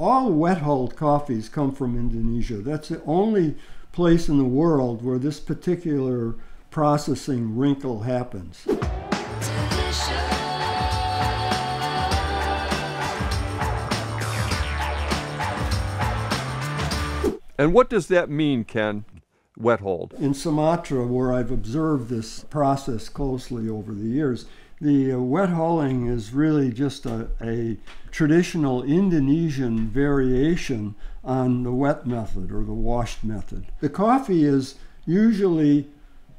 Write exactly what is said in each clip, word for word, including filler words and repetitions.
All wet-hulled coffees come from Indonesia. That's the only place in the world where this particular processing wrinkle happens. And what does that mean, Ken, wet-hulled? In Sumatra, where I've observed this process closely over the years, the uh, wet hulling is really just a, a traditional Indonesian variation on the wet method or the washed method. The coffee is usually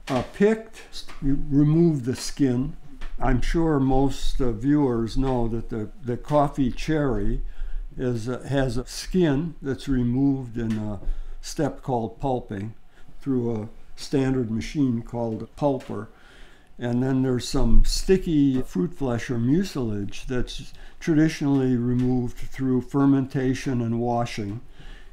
uh, picked, you remove the skin. I'm sure most uh, viewers know that the, the coffee cherry is, uh, has a skin that's removed in a step called pulping through a standard machine called a pulper. And then there's some sticky fruit flesh or mucilage that's traditionally removed through fermentation and washing.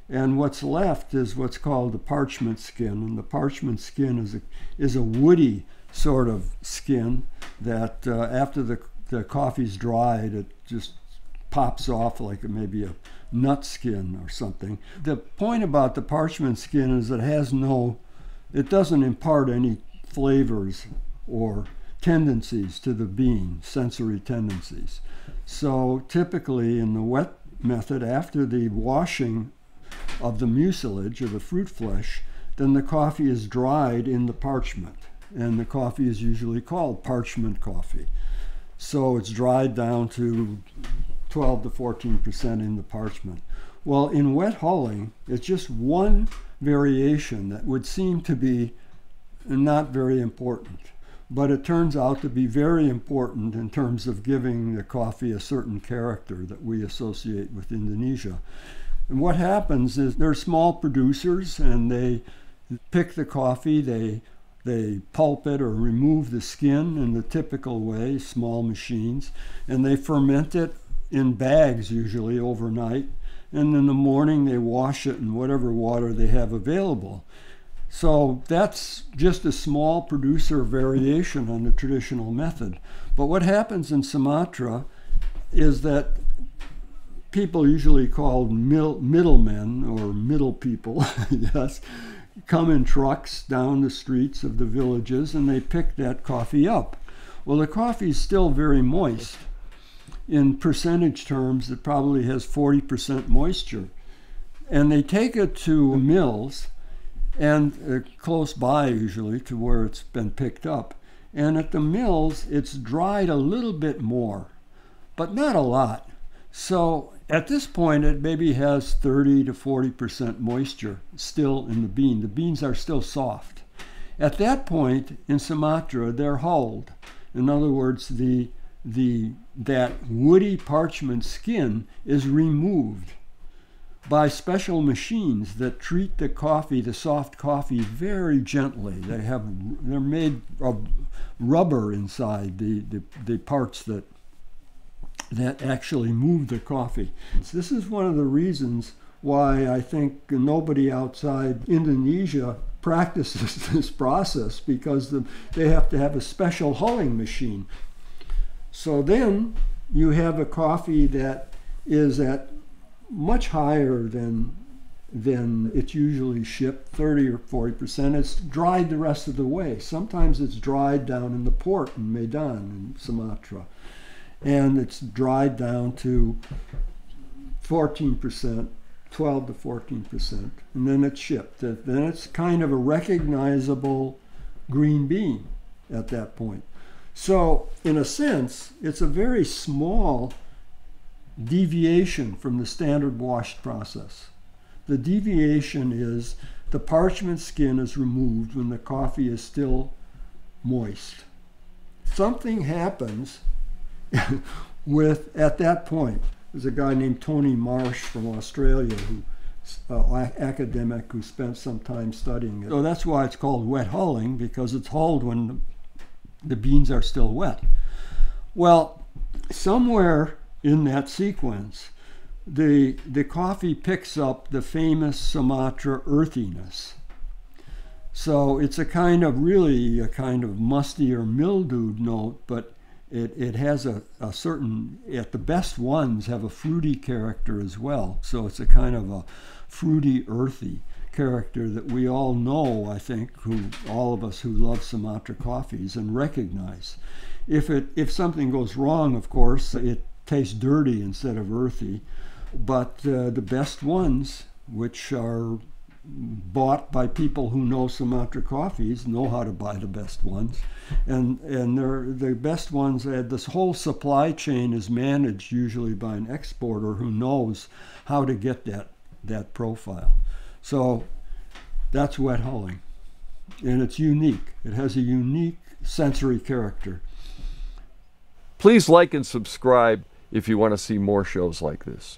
And what's left is what's called the parchment skin. And the parchment skin is a, is a woody sort of skin that uh, after the, the coffee's dried, it just pops off like maybe a nut skin or something. The point about the parchment skin is that it has no, it doesn't impart any flavors or tendencies to the bean, sensory tendencies. So typically in the wet method, after the washing of the mucilage or the fruit flesh, then the coffee is dried in the parchment. And the coffee is usually called parchment coffee. So it's dried down to twelve to fourteen percent in the parchment. Well, in wet hulling, it's just one variation that would seem to be not very important. But it turns out to be very important in terms of giving the coffee a certain character that we associate with Indonesia. And what happens is they're small producers and they pick the coffee, they, they pulp it or remove the skin in the typical way, small machines, and they ferment it in bags usually overnight. And in the morning they wash it in whatever water they have available. So that's just a small producer variation on the traditional method. But what happens in Sumatra is that people usually called middle, middlemen or middle people, yes, come in trucks down the streets of the villages and they pick that coffee up. Well, the coffee is still very moist. In percentage terms, it probably has forty percent moisture. And they take it to mills and uh, close by usually to where it's been picked up. And at the mills, it's dried a little bit more, but not a lot. So at this point, it maybe has thirty to forty percent moisture still in the bean. The beans are still soft. At that point in Sumatra, they're hulled. In other words, the, the, that woody parchment skin is removed by special machines that treat the coffee, the soft coffee, very gently. They have, they're made of rubber inside the, the, the parts that, that actually move the coffee. So this is one of the reasons why I think nobody outside Indonesia practices this process, because the, they have to have a special hulling machine. So then you have a coffee that is at much higher than, than it's usually shipped, thirty or forty percent. It's dried the rest of the way. Sometimes it's dried down in the port in Medan in Sumatra. And it's dried down to fourteen percent, twelve to fourteen percent. And then it's shipped. Then it's kind of a recognizable green bean at that point. So in a sense, it's a very small deviation from the standard washed process. The deviation is the parchment skin is removed when the coffee is still moist. Something happens with, at that point, there's a guy named Tony Marsh from Australia, who uh, academic who spent some time studying it. So that's why it's called wet hulling, because it's hulled when the, the beans are still wet. Well, somewhere in that sequence, the, the coffee picks up the famous Sumatra earthiness. So it's a kind of really a kind of musty or mildewed note, but It, it has a, a certain, at the best ones have a fruity character as well. So it's a kind of a fruity, earthy character that we all know, I think, who all of us who love Sumatra coffees and recognize. If, it, if something goes wrong, of course, it tastes dirty instead of earthy. But uh, the best ones, which are bought by people who know Sumatra coffees, know how to buy the best ones, and and they're the best ones. This whole supply chain is managed usually by an exporter who knows how to get that that profile. So that's wet hulling, and it's unique. It has a unique sensory character. Please like and subscribe if you want to see more shows like this.